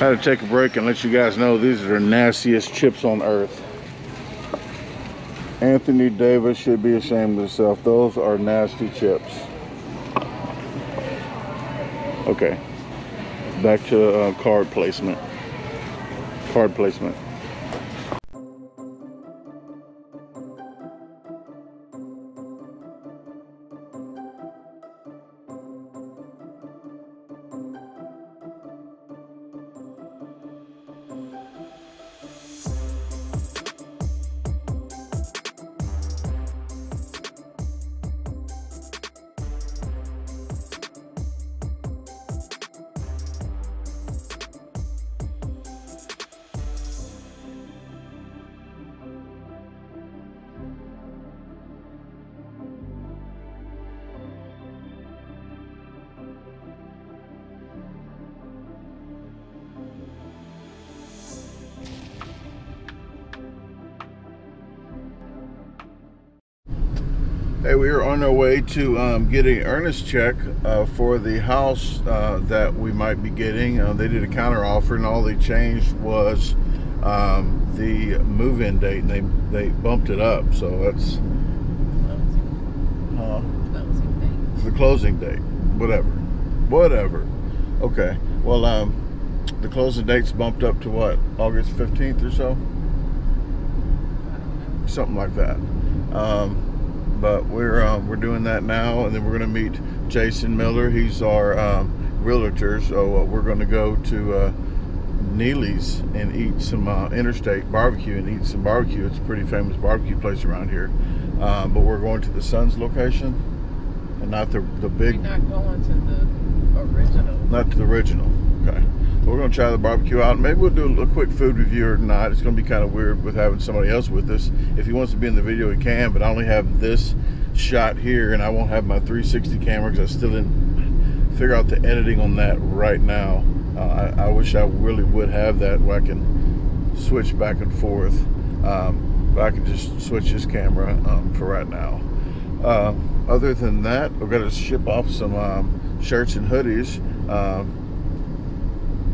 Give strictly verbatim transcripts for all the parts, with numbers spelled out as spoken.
I had to take a break and let you guys know these are the nastiest chips on earth. Anthony Davis should be ashamed of himself. Those are nasty chips. Okay, back to uh, card placement. Card placement. Hey, we are on our way to um, getting earnest check uh, for the house uh, that we might be getting. Uh, they did a counter offer, and all they changed was um, the move-in date, and they they bumped it up. So that's closing. Uh, closing date. It's the closing date. Whatever, whatever. Okay. Well, um, the closing date's bumped up to what? August fifteenth or so, something like that. Um, But we're um, we're doing that now, and then we're going to meet Jason Miller. He's our um, realtor, so uh, we're going to go to uh, Neely's and eat some uh, Interstate barbecue and eat some barbecue. It's a pretty famous barbecue place around here. Uh, but we're going to the Sun's location, and not the the big. We're not going to the original. Not to the original. Okay. We're going to try the barbecue out. Maybe we'll do a little quick food review or not. It's going to be kind of weird with having somebody else with us. If he wants to be in the video, he can, but I only have this shot here, and I won't have my three sixty camera because I still didn't figure out the editing on that right now. Uh, I, I wish I really would have that where I can switch back and forth. Um, but I can just switch this camera um, for right now. Uh, other than that, we're going to ship off some um, shirts and hoodies. Um,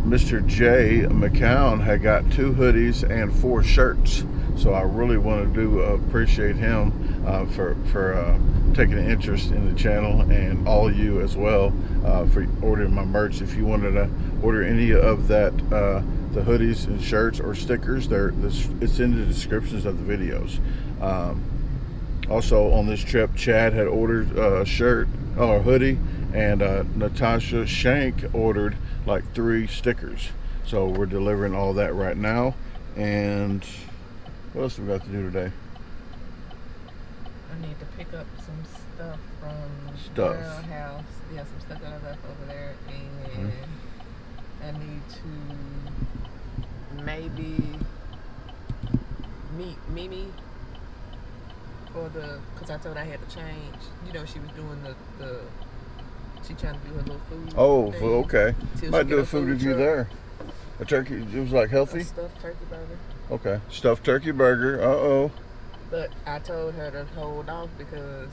Mister J. McCown had got two hoodies and four shirts, so I really want to do uh, appreciate him uh, for for uh, taking an interest in the channel, and all you as well uh, for ordering my merch. If you wanted to order any of that, uh, the hoodies and shirts or stickers, there it's in the descriptions of the videos. Um, also on this trip, Chad had ordered a shirt or a hoodie, and uh, Natasha Shank ordered like three stickers. So we're delivering all that right now. And what else we got to do today? I need to pick up some stuff from stuff. the house. Yeah, some stuff that I left over there. And mm-hmm. I need to maybe meet Mimi for the, because I told her I had to change. You know, she was doing the, the she trying to do her little food. Oh, thing. Okay. Might do a food review there. A turkey, it was like healthy? A stuffed turkey burger. Okay, stuffed turkey burger, uh-oh. But I told her to hold off because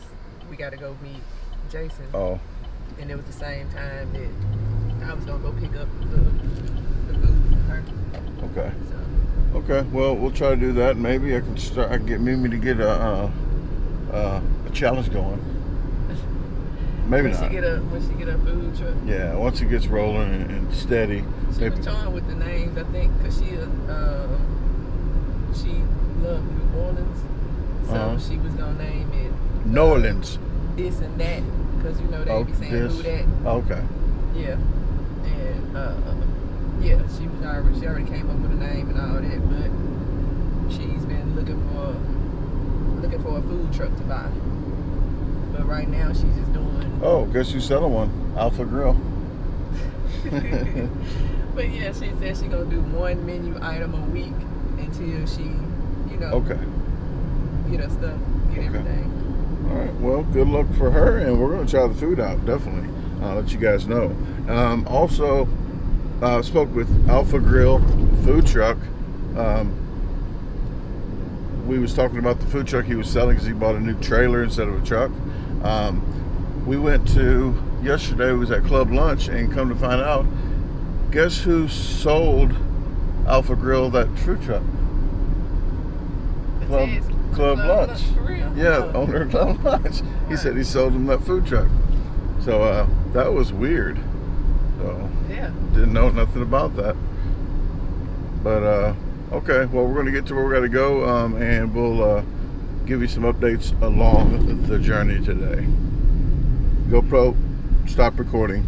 we got to go meet Jason. Oh. And it was the same time that I was going to go pick up the, the food from her. Okay. So. Okay, well, we'll try to do that. Maybe I can start, I can get Mimi to get a, uh, uh, a challenge going. Maybe when not. She get a, when she get her food truck. Yeah, once it gets rolling and, and steady. She maybe. was trying with the names, I think, because she, uh, she loved New Orleans. So uh -huh. she was going to name it. New uh, Orleans. This and that, because, you know, they oh, be saying this. who that. Okay. Yeah. And, uh, yeah, she was already, she already came up with a name and all that, but she's been looking for, looking for a food truck to buy. But right now she's just doing. Oh, guess who's selling one? Alpha Grill. But yeah, she said she's gonna do one menu item a week until she, you know, okay, get her stuff, get okay. everything. All right. Well, good luck for her, and we're gonna try the food out definitely. I'll let you guys know. Um, also, uh, spoke with Alpha Grill food truck. Um, we was talking about the food truck he was selling because he bought a new trailer instead of a truck. Um, we went to, yesterday we was at Club Lunch, and come to find out Guess who sold Alpha Grill that food truck? Club, Club Lunch. Yeah, owner of Club Lunch. He said he sold him that food truck. So uh, that was weird. So yeah. Didn't know nothing about that. But uh, okay, well, we're going to get to where we got to go, um, and we'll uh, give you some updates along the journey today. GoPro, stop recording.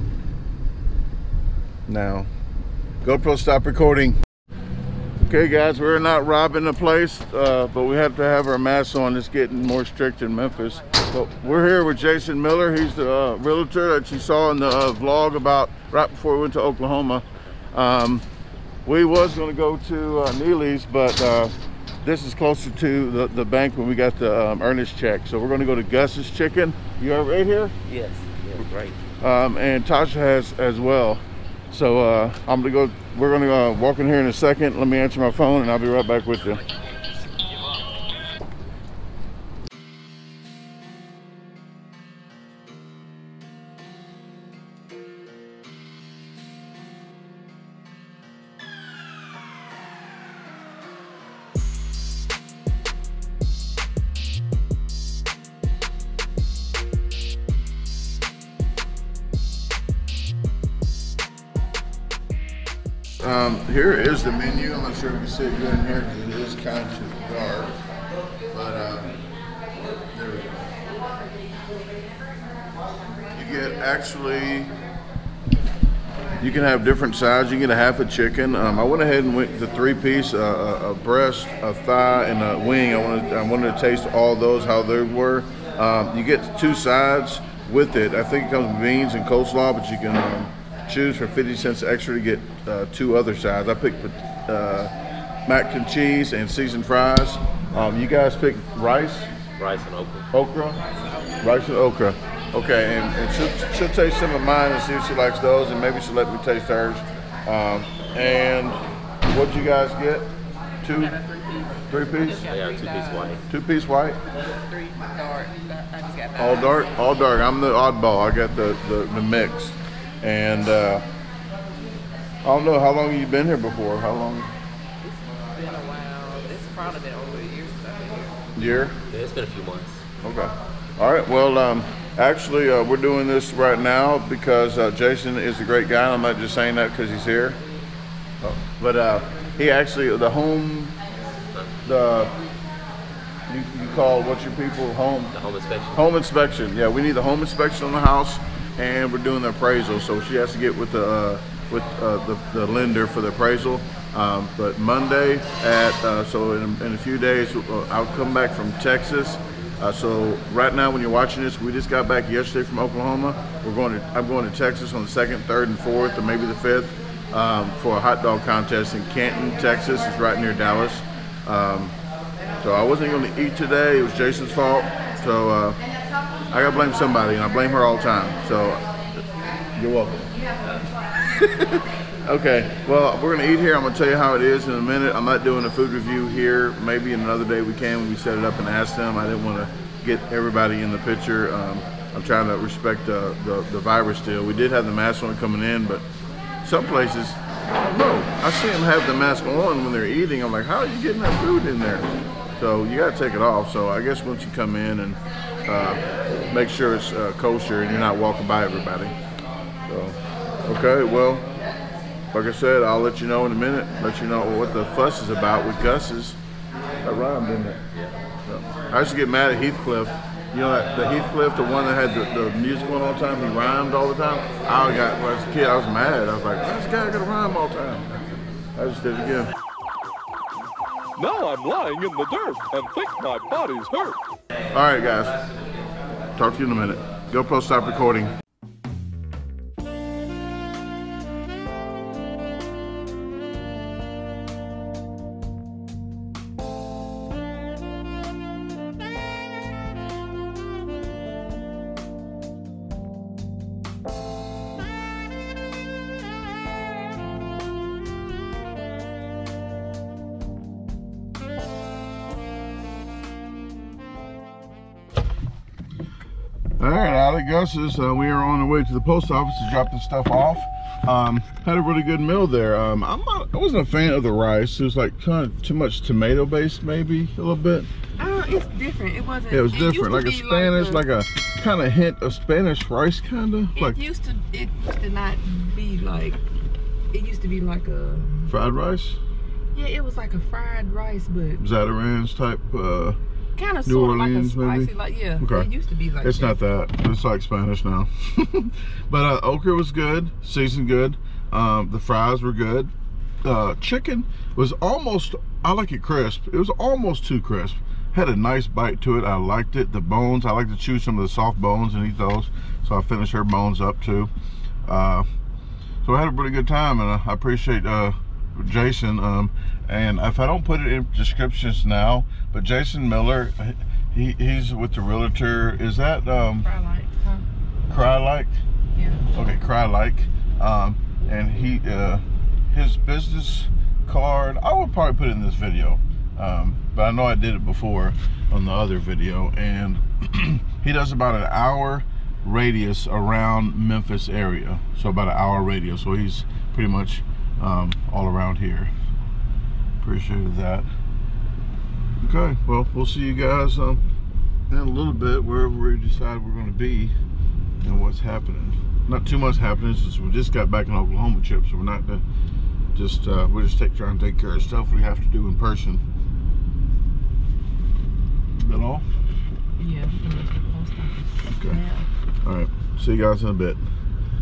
Now, GoPro, stop recording. Okay, guys, we're not robbing the place, uh, but we have to have our masks on. It's getting more strict in Memphis. But we're here with Jason Miller. He's the uh, realtor that you saw in the uh, vlog about right before we went to Oklahoma. Um, we was going to go to uh, Neely's, but uh, this is closer to the, the bank when we got the um, earnest check. So we're going to go to Gus's Chicken. You are right here? Yes, yes, right. Um, and Tasha has as well. So uh, I'm gonna go, we're gonna uh, walk in here in a second. Let me answer my phone and I'll be right back with you. Um, here is the menu. I'm not sure if you can see it good in here because it is kind of dark. But um, there we go. You get actually, you can have different sides. You can get a half a chicken. Um, I went ahead and went the three piece, uh, a, a breast, a thigh, and a wing. I wanted, I wanted to taste all those, how they were. Um, you get two sides with it. I think it comes with beans and coleslaw, but you can um, choose for fifty cents extra to get uh, two other sides. I picked uh, mac and cheese and seasoned fries. Um, you guys picked rice? Rice and okra. Okra? Rice and okra. Okay, and, and she'll, she'll taste some of mine and see if she likes those, and maybe she'll let me taste hers. Um, and what'd you guys get? Two? Three piece? Yeah, two piece white. Two piece white? Three dark. I just got that. All dark? All dark. I'm the oddball. I got the, the, the mix. And uh, I don't know, how long have you been here before? How long? It's been a while. It's probably been over a year since I've been here. Year? Yeah, it's been a few months. Okay. All right. Well, um, actually, uh, we're doing this right now because uh, Jason is a great guy. I'm not just saying that because he's here. Oh. But uh, he actually, the home, the, you, you call what's your people home? The home inspection. Home inspection. Yeah, we need the home inspection on the house. And we're doing the appraisal, so she has to get with the uh, with uh, the, the lender for the appraisal. Um, but Monday at uh, so in, in a few days, uh, I'll come back from Texas. Uh, so right now, when you're watching this, we just got back yesterday from Oklahoma. We're going to I'm going to Texas on the second, third, and fourth, or maybe the fifth, um, for a hot dog contest in Canton, Texas. It's right near Dallas. Um, so I wasn't going to eat today. It was Jason's fault. So. Uh, I gotta blame somebody, and I blame her all the time. So, you're welcome. Okay, well, we're gonna eat here. I'm gonna tell you how it is in a minute. I'm not doing a food review here. Maybe in another day we can when we set it up and ask them. I didn't wanna get everybody in the picture. Um, I'm trying to respect uh, the, the virus deal. We did have the mask on coming in, but some places, I don't know. I see them have the mask on when they're eating. I'm like, how are you getting that food in there? So you gotta take it off. So I guess once you come in and Uh, make sure it's uh, kosher and you're not walking by everybody. So, okay, well, like I said, I'll let you know in a minute. Let you know what the fuss is about with Gus's. That rhymed, didn't it? So, I used to get mad at Heathcliff. You know, that, the Heathcliff, the one that had the, the music on all the time, he rhymed all the time. I got, when I was a kid, I was mad. I was like, this guy got to rhyme all the time. I just did it again. Now I'm lying in the dirt and think my body's hurt. All right, guys. Talk to you in a minute. GoPro, stop recording. All right, out at Gus's. Uh, we are on the way to the post office to drop this stuff off. Um, had a really good meal there. Um, I'm not, I wasn't a fan of the rice. It was like kind of too much tomato based, maybe a little bit. Oh, it's different. It wasn't. Yeah, it was it different, like a Spanish, like, the, like a kind of hint of Spanish rice, kind of. Like, it used to, it used to not be like. It used to be like a fried rice. Yeah, it was like a fried rice, but Zatarans type. Uh, Kind of New sort of Orleans, like a spicy, maybe? Like, yeah. Okay. It used to be like it's that. It's not that. It's like Spanish now. But uh, okra was good, seasoned good. Um, the fries were good. Uh, chicken was almost, I like it crisp. It was almost too crisp. Had a nice bite to it. I liked it. The bones, I like to chew some of the soft bones and eat those. So I finished her bones up too. Uh, so I had a pretty good time, and I appreciate uh, Jason. Um, and if I don't put it in descriptions now, but Jason Miller, he he's with the realtor. Is that um Cry Leike, huh? Cry Leike? Yeah. Okay, Cry Leike. Um and he uh his business card, I would probably put it in this video. Um but I know I did it before on the other video, and he does about an hour radius around Memphis area. So about an hour radius. So he's pretty much um all around here. Appreciated that. Okay, well, we'll see you guys um, in a little bit, wherever we decide we're going to be and what's happening. Not too much happening since we just got back in Oklahoma, Chip, so we're not gonna just uh, we're just take, trying to take care of stuff we have to do in person. Is that all? Yeah. Okay. Yeah. All right. See you guys in a bit.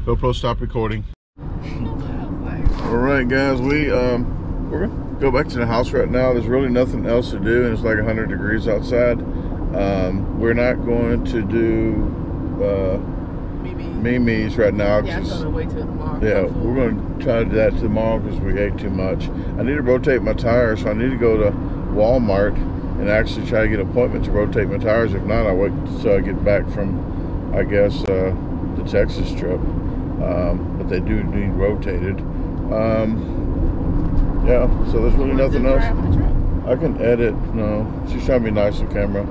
GoPro, stop recording. All right, guys. We um we're gonna go back to the house right now. There's really nothing else to do, and it's like one hundred degrees outside. Um, we're not going to do uh, Mimi. Mimi's right now. Yeah, I'm gonna wait till tomorrow. Yeah, we're going to try to do that tomorrow because we ate too much. I need to rotate my tires, so I need to go to Walmart and actually try to get an appointment to rotate my tires. If not, I wait till I get back from, I guess, uh, the Texas trip. Um, but they do need rotated. Um, Yeah, so there's really nothing else. I can edit, no. She's trying to be nice on camera.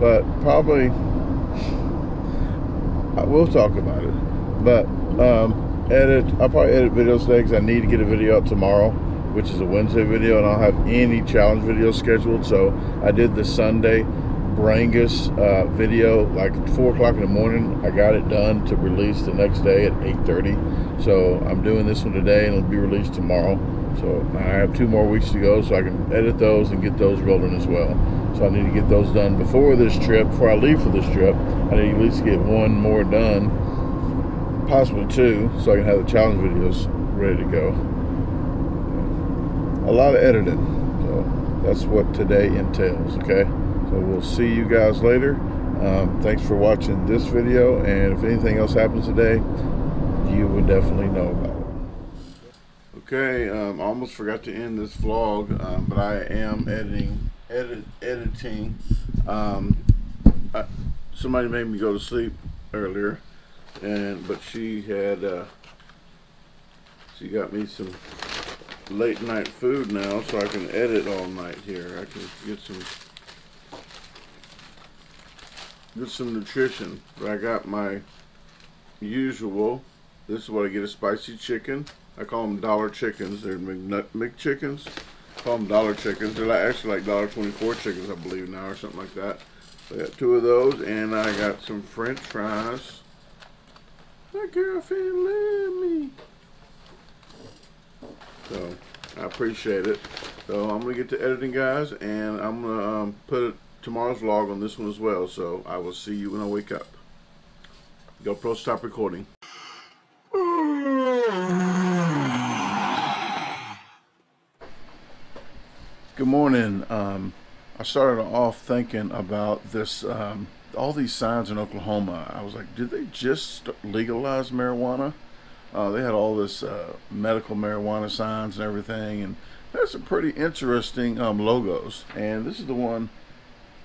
But probably, I will talk about it. But um, edit, I'll probably edit videos today because I need to get a video up tomorrow, which is a Wednesday video, and I don't have any challenge videos scheduled. So I did the Sunday Brangus uh, video, like four o'clock in the morning. I got it done to release the next day at eight thirty. So I'm doing this one today, and it'll be released tomorrow. So I have two more weeks to go, so I can edit those and get those rolling as well. So I need to get those done before this trip, before I leave for this trip. I need to at least get one more done, possibly two, so I can have the challenge videos ready to go. A lot of editing, so that's what today entails, okay? So we'll see you guys later. Um, thanks for watching this video, and if anything else happens today, you will definitely know about it. Okay, um, I almost forgot to end this vlog, um, but I am editing, edit, editing. Um, I, somebody made me go to sleep earlier, and but she had, uh, she got me some late night food now, so I can edit all night here. I can get some, get some nutrition. But I got my usual. This is what I get: a spicy chicken. I call them dollar chickens. They're McNut McChickens. I call them dollar chickens. They're like, actually like one dollar twenty-four chickens, I believe now, or something like that. So I got two of those, and I got some French fries. My girlfriend loved me. So I appreciate it. So I'm gonna get to editing, guys, and I'm gonna um, put tomorrow's vlog on this one as well. So I will see you when I wake up. GoPro, stop recording. Good morning. Um, I started off thinking about this, um, all these signs in Oklahoma. I was like, did they just legalize marijuana? Uh, they had all this uh, medical marijuana signs and everything, and there's some pretty interesting um, logos. And this is the one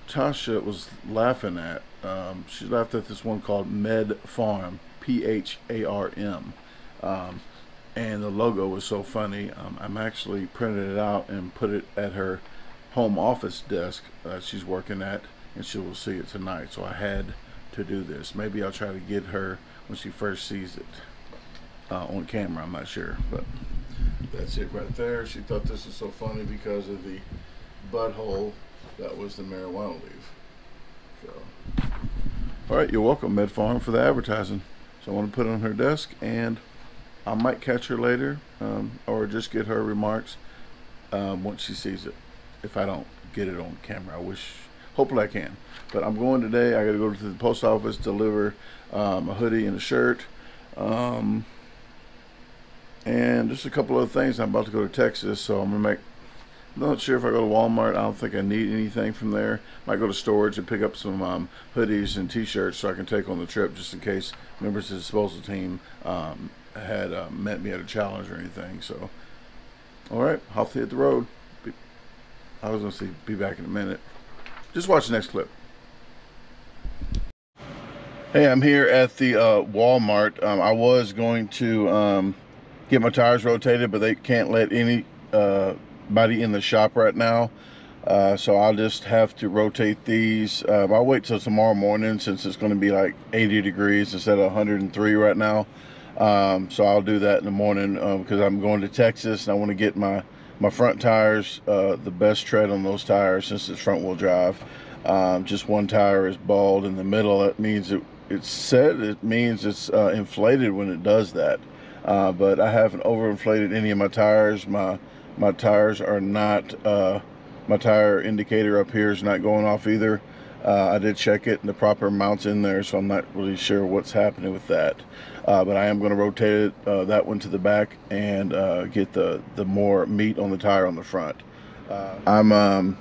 Tasha was laughing at. Um, she laughed at this one called Med Farm, P H A R M. Um, and the logo was so funny. um, I'm actually printed it out and put it at her home office desk uh, she's working at, and she will see it tonight. So I had to do this. Maybe I'll try to get her when she first sees it. uh, on camera. I'm not sure, but that's it right there. She thought this was so funny because of the butthole that was the marijuana leaf. So, all right, you're welcome, Med Farm, for the advertising. So I want to put it on her desk, and I might catch her later, um, or just get her remarks um, once she sees it. If I don't get it on camera, I wish. Hopefully I can. But I'm going today. I got to go to the post office, deliver um, a hoodie and a shirt, um, and just a couple other things. I'm about to go to Texas, so I'm gonna make. I'm not sure if I go to Walmart. I don't think I need anything from there. Might go to storage and pick up some um, hoodies and T-shirts so I can take on the trip, just in case members of the disposal team um, had uh, met me at a challenge or anything. So, all right, off to hit the road. Be, I was gonna say be back in a minute. Just watch the next clip. Hey, I'm here at the uh, Walmart. Um, I was going to um, get my tires rotated, but they can't let any. Uh, Body in the shop right now, uh, so I'll just have to rotate these. uh, I'll wait till tomorrow morning since it's going to be like eighty degrees instead of one hundred and three right now. Um, so I'll do that in the morning because uh, I'm going to Texas and I want to get my my front tires, uh, the best tread on those tires since it's front wheel drive. Um, just one tire is bald in the middle. That means it it's set it means it's uh, inflated when it does that, uh, but I haven't overinflated any of my tires. My My tires are not, uh, my tire indicator up here is not going off either. Uh, I did check it and the proper amount's in there, so I'm not really sure what's happening with that. Uh, but I am going to rotate it, uh, that one to the back and uh, get the, the more meat on the tire on the front. Uh, I'm, um,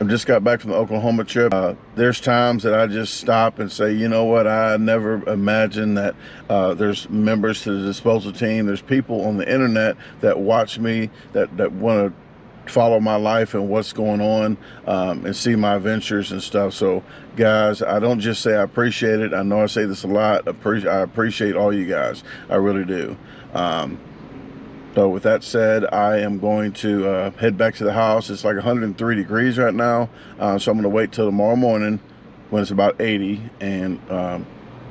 I've just got back from the Oklahoma trip. Uh, there's times that I just stop and say, you know what, I never imagined that uh, there's members to the disposal team, there's people on the internet that watch me, that, that want to follow my life and what's going on, um, and see my ventures and stuff. So guys, I don't just say I appreciate it. I know I say this a lot. I appreciate all you guys. I really do. Um, So with that said, I am going to uh, head back to the house. It's like one hundred and three degrees right now, uh, so I'm going to wait till tomorrow morning when it's about eighty and um,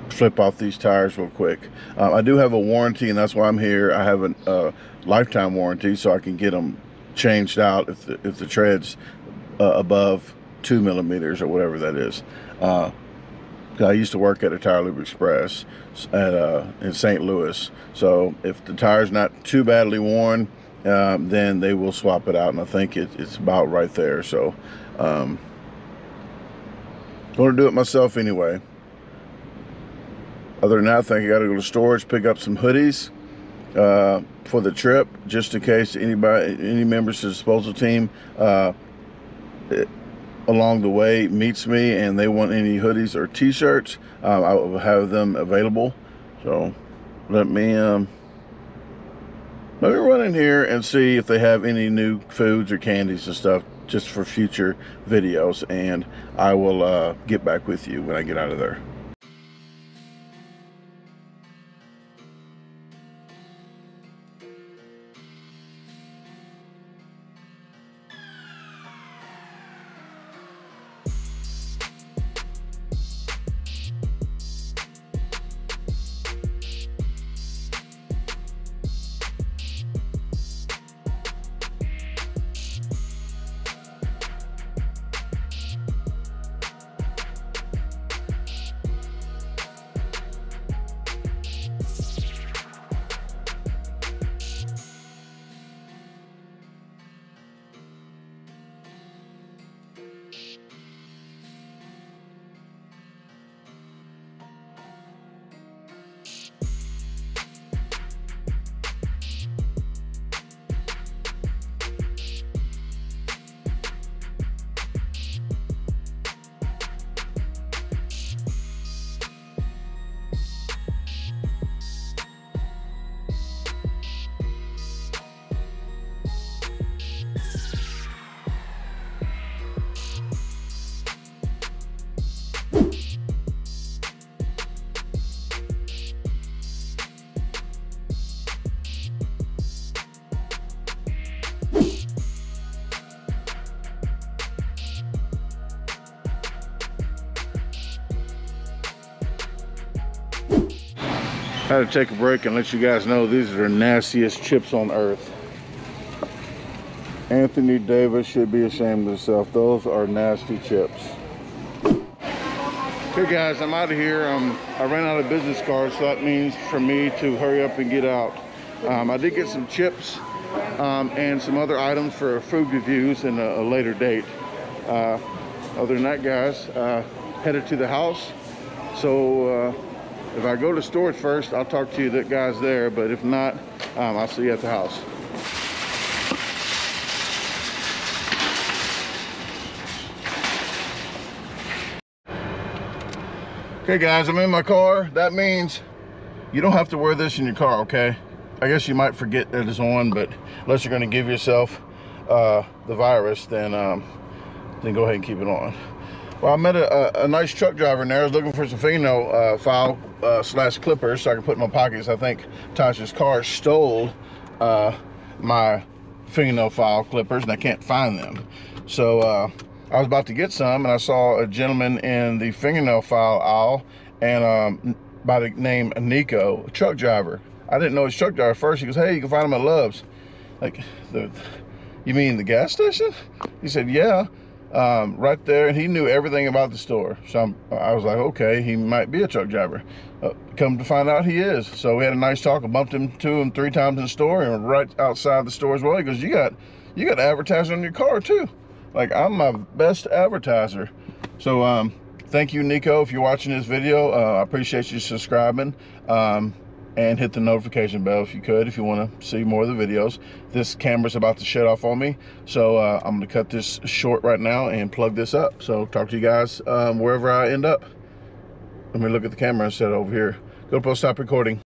flip off these tires real quick. Uh, I do have a warranty, and that's why I'm here. I have a uh, lifetime warranty, so I can get them changed out if the, if the tread's uh, above two millimeters or whatever that is. Uh, I used to work at a Tire Loop Express at, uh, in Saint Louis. So if the tire's not too badly worn, um, then they will swap it out. And I think it, it's about right there. So um, I'm going to do it myself anyway. Other than that, I think I got to go to storage, pick up some hoodies uh, for the trip, just in case anybody, any members of the disposal team, uh, it, along the way meets me and they want any hoodies or t-shirts, um, I will have them available. So let me um let me run in here and see if they have any new foods or candies and stuff just for future videos, and I will uh get back with you when I get out of there. I had to take a break and let you guys know these are the nastiest chips on earth. Anthony Davis should be ashamed of himself. Those are nasty chips. Hey guys, I'm out of here. Um, I ran out of business cards, so that means for me to hurry up and get out. Um, I did get some chips um, and some other items for food reviews in a, a later date. Uh, other than that, guys, uh, headed to the house. So uh, if I go to storage first, I'll talk to you that guys there, but if not, um, I'll see you at the house. Okay guys, I'm in my car. That means you don't have to wear this in your car, okay? I guess you might forget that it's on, but unless you're gonna give yourself uh, the virus, then um, then go ahead and keep it on. Well, I met a, a, a nice truck driver in there. I was looking for some Fino uh, file uh, slash clippers so I could put in my pockets. I think Tasha's car stole uh, my Fino file clippers and I can't find them. So, uh, I was about to get some and I saw a gentleman in the fingernail file aisle and um, by the name Nico, a truck driver. I didn't know his truck driver first. He goes, hey, you can find him at Love's. Like, the, you mean the gas station? He said, yeah, um, right there. And he knew everything about the store. So I'm, I was like, okay, he might be a truck driver. Uh, come to find out he is. So we had a nice talk. I bumped him to him three times in the store and right outside the store as well. He goes, you got, you got advertising on your car too. Like, I'm my best advertiser. So um thank you, Nico, if you're watching this video. uh, I appreciate you subscribing, um and hit the notification bell if you could, if you want to see more of the videos. This camera's about to shut off on me, so uh, I'm gonna cut this short right now and plug this up. So talk to you guys um wherever I end up. Let me look at the camera instead of over here. GoPro, stop recording.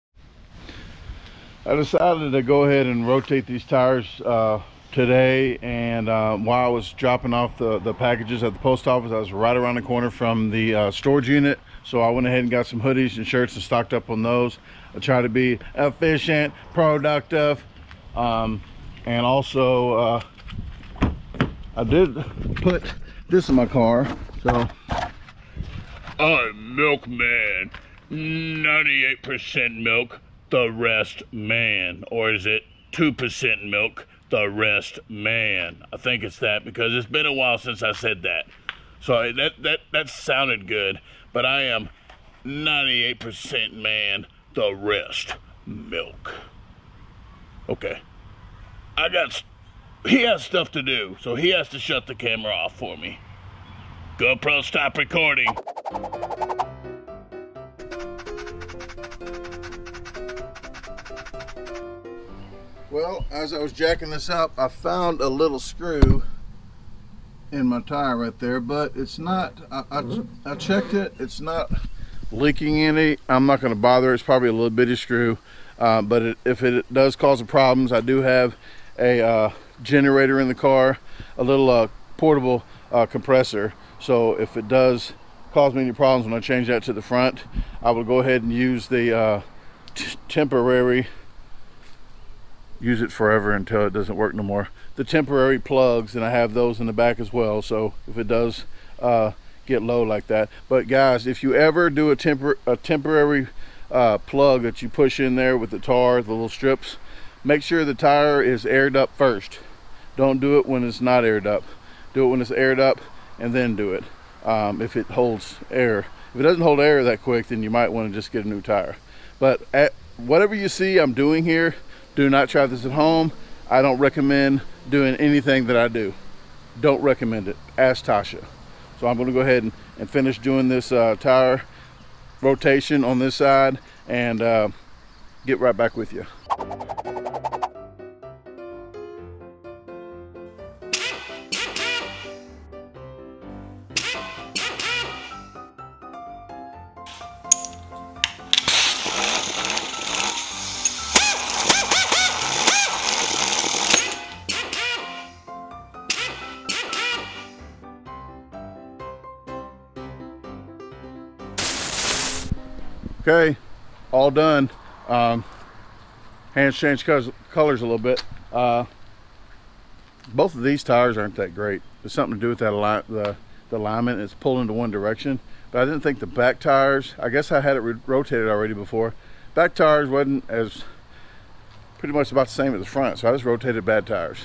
I decided to go ahead and rotate these tires uh today, and uh, while I was dropping off the, the packages at the post office, I was right around the corner from the uh, storage unit, so I went ahead and got some hoodies and shirts and stocked up on those. I try to be efficient, productive, um, and also uh, I did put this in my car. So I'm milkman, ninety-eight percent milk, the rest man. Or is it two percent milk, the rest man? I think it's that, because it's been a while since I said that. So that that that sounded good, but I am ninety-eight percent man, the rest milk. Okay, I got, he has stuff to do, so he has to shut the camera off for me. GoPro, stop recording. Well, as I was jacking this up, I found a little screw in my tire right there, but it's not, I, I, I checked it, it's not leaking any. I'm not going to bother. It's probably a little bitty screw, uh, but it, if it does cause problems, I do have a uh, generator in the car, a little uh, portable uh, compressor. So if it does cause me any problems when I change that to the front, I will go ahead and use the uh, t temporary use it forever until it doesn't work no more. The temporary plugs, and I have those in the back as well, so if it does uh, get low like that. But guys, if you ever do a, tempor a temporary uh, plug that you push in there with the tar, the little strips, make sure the tire is aired up first. Don't do it when it's not aired up. Do it when it's aired up and then do it, um, if it holds air. If it doesn't hold air that quick, then you might want to just get a new tire. But at, whatever you see I'm doing here, do not try this at home. I don't recommend doing anything that I do. Don't recommend it. Ask Tasha. So I'm going to go ahead and, and finish doing this uh, tire rotation on this side and uh, get right back with you. Okay, all done. Um, hands changed colors, colors a little bit. Uh, both of these tires aren't that great. There's something to do with that ali the, the alignment. It's pulling to one direction, but I didn't think the back tires, I guess I had it rotated already before. back tires wasn't as pretty much about the same as the front, so I just rotated bad tires.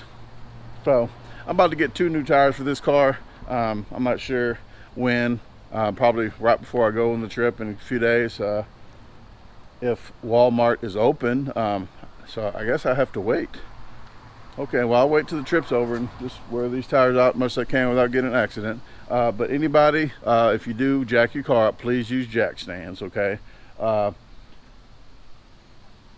So I'm about to get two new tires for this car. Um, I'm not sure when, uh, probably right before I go on the trip in a few days, uh, if Walmart is open. Um, so I guess I have to wait. Okay, well, I'll wait till the trip's over and just wear these tires out as much as I can without getting an accident. Uh, but anybody, uh, if you do jack your car up, please use jack stands, okay? Uh,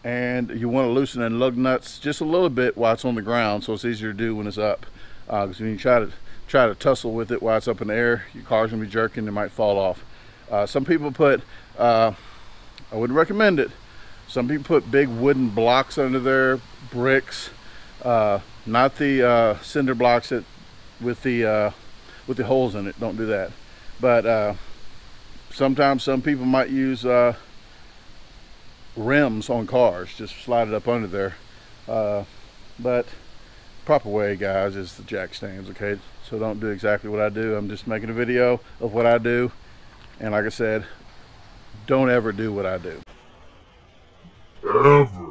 and you want to loosen and lug nuts just a little bit while it's on the ground, so it's easier to do when it's up. Because uh, when you try to try to tussle with it while it's up in the air, your car's gonna be jerking, it might fall off. Uh, some people put, uh, I wouldn't recommend it, some people put big wooden blocks under their bricks. Uh, not the uh, cinder blocks that with the uh, with the holes in it. Don't do that. But uh, sometimes some people might use uh, rims on cars. Just slide it up under there. Uh, but proper way, guys, is the jack stands. Okay, so don't do exactly what I do. I'm just making a video of what I do. And like I said, don't ever do what I do. Ever.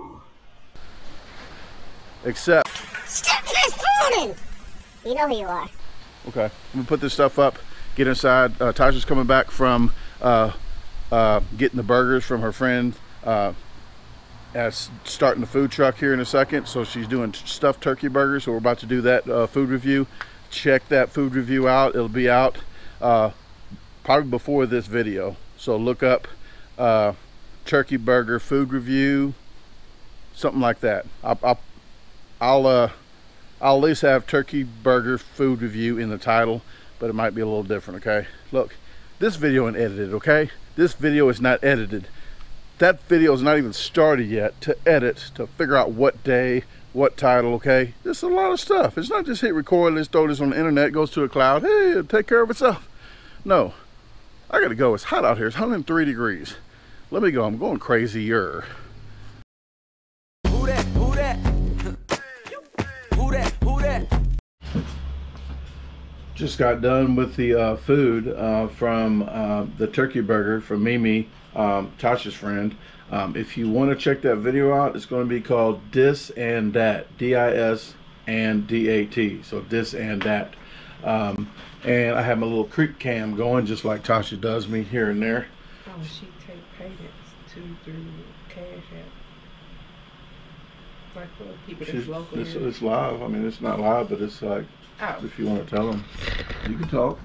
Except stop transporting. You know who you are. Okay, I'm gonna put this stuff up, get inside. uh, Tasha's coming back from uh, uh, getting the burgers from her friend uh, as starting the food truck here in a second, so she's doing stuffed turkey burgers, so we're about to do that uh, food review. Check that food review out. It'll be out uh, probably before this video, so look up uh, turkey burger food review, something like that. I'll, I'll I'll, uh, I'll at least have turkey burger food review in the title, but it might be a little different, okay? Look, this video ain't edited, okay? This video is not edited. That video is not even started yet to edit, to figure out what day, what title, okay? It's a lot of stuff. It's not just hit record, let's throw this on the internet, goes to the cloud, hey, it'll take care of itself. No, I gotta go. It's hot out here. It's one hundred three degrees. Let me go. I'm going crazier. Just got done with the uh, food uh, from uh, the turkey burger from Mimi, um, Tasha's friend. Um, if you want to check that video out, it's going to be called Dis and Dat, D I S and D A T, so Dis and Dat. Um, and I have my little creep cam going just like Tasha does me here and there. Oh, she take payments to through Cash App. Like for people that's local. It's, it's live. I mean, it's not live, but it's like... Oh. If you want to tell them, you can talk.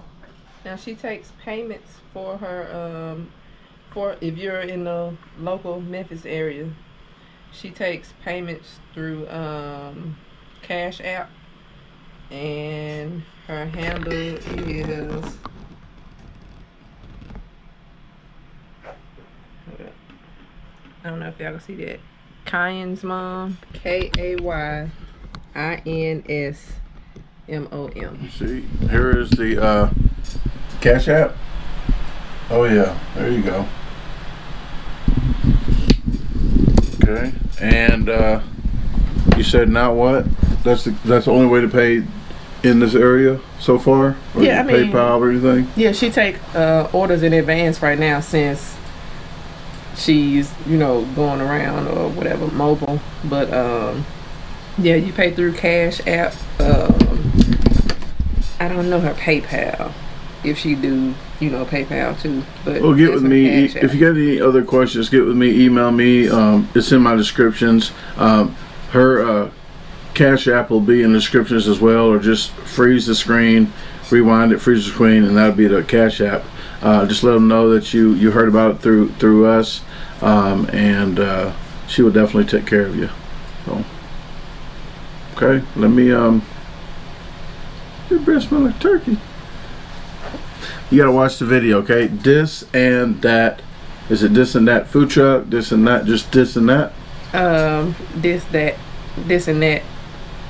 Now she takes payments for her, um, for if you're in the local Memphis area, she takes payments through um, Cash App, and her handle is. I don't know if y'all can see that. Kyan's mom, K A Y I N S. M O M. See, here is the uh, Cash App. Oh yeah, there you go. Okay, and uh, you said now what? That's the, that's the only way to pay in this area so far? Or yeah, I mean, PayPal or anything? Yeah, she take uh, orders in advance right now since she's, you know, going around or whatever, mobile. But um, yeah, you pay through Cash App. Uh, I don't know her PayPal, if she do, you know, PayPal too. But well, get with me. If out. you got any other questions, get with me, email me. Um, it's in my descriptions. Um, her uh, Cash App will be in the descriptions as well, or just freeze the screen, rewind it, freeze the screen, and that'll be the Cash App. Uh, just let them know that you, you heard about it through, through us, um, and uh, she will definitely take care of you. So, okay, let me... Um, your breath smell like turkey. You gotta watch the video, okay? Dis and Dat. Is it Dis and Dat food truck? Dis and That, just Dis and That? Um, Dis, That, Dis and That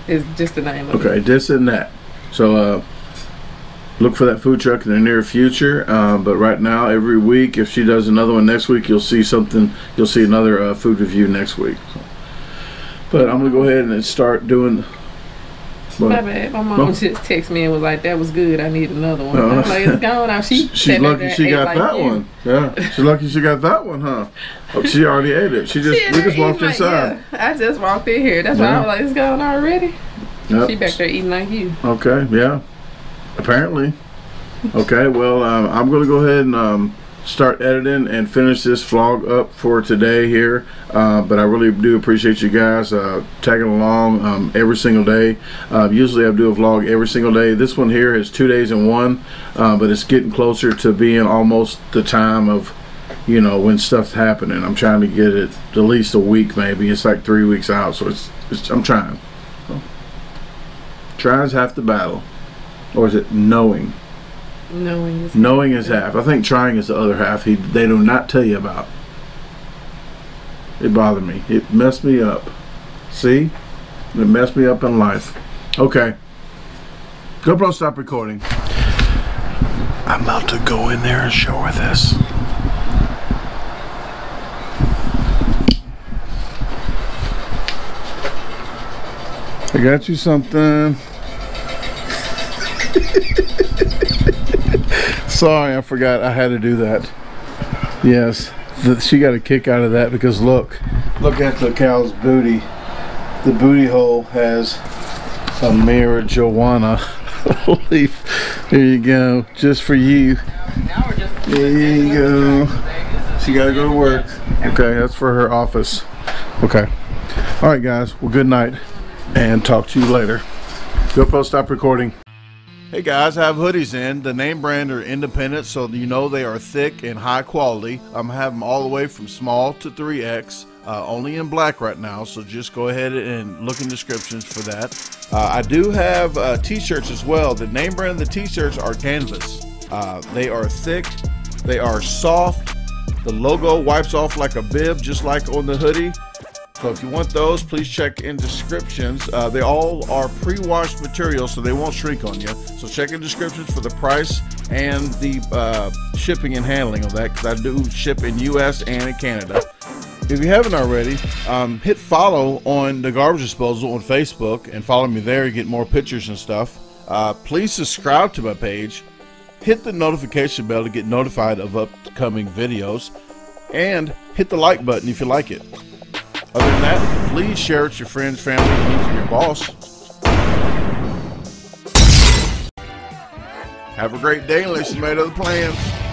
is just the name of it. Okay, Dis and That. So uh, look for that food truck in the near future. Uh, but right now, every week, if she does another one next week, you'll see something, you'll see another uh, food review next week. So. But I'm gonna go ahead and start doing But my bad. My mom no. just texted me and was like, "That was good. I need another one." Uh, I was like, "It's gone." Now she she's lucky she got like that you. one. Yeah, she's lucky she got that one, huh? Oh, she already ate it. She just she we just walked inside. Like, yeah, I just walked in here. That's yeah. why I was like, "It's gone already." Yep. She back there eating like you. Okay. Yeah. Apparently. Okay. Well, um, I'm gonna go ahead and. Um, start editing and finish this vlog up for today here, uh, but I really do appreciate you guys uh, tagging along um, every single day. Uh, usually I do a vlog every single day. This one here is two days in one, uh, but it's getting closer to being almost the time of, you know, when stuff's happening. I'm trying to get it at least a week, maybe. It's like three weeks out, so it's, it's I'm trying. So, try is half the battle, or is it knowing? Knowing is, Knowing is half. I think trying is the other half. He, they do not tell you about. It bothered me. It messed me up. See? It messed me up in life. Okay. GoPro, stop recording. I'm about to go in there and show her this. I got you something. Sorry, I forgot I had to do that. Yes, the, she got a kick out of that because look, look at the cow's booty. The booty hole has a marijuana leaf. There you go, just for you. There you go. She got to go to work. Okay, that's for her office. Okay. All right, guys. Well, good night, and talk to you later. GoPro, stop recording. Hey guys, I have hoodies in. The name brand are independent, so you know they are thick and high quality. I'm having them all the way from small to three X, uh, only in black right now, so just go ahead and look in descriptions for that. Uh, I do have uh, t-shirts as well. The name brand of the t-shirts are canvas. Uh, they are thick, they are soft. The logo wipes off like a bib, just like on the hoodie. So if you want those, please check in descriptions. Uh, they all are pre-washed material, so they won't shrink on you. So check in descriptions for the price and the uh, shipping and handling of that, because I do ship in U S and in Canada. If you haven't already, um, hit follow on The Garbage Disposal on Facebook and follow me there. You get more pictures and stuff. Uh, please subscribe to my page. Hit the notification bell to get notified of upcoming videos. And hit the like button if you like it. Other than that, please share it with your friends, family, and your boss. Have a great day unless you made other plans.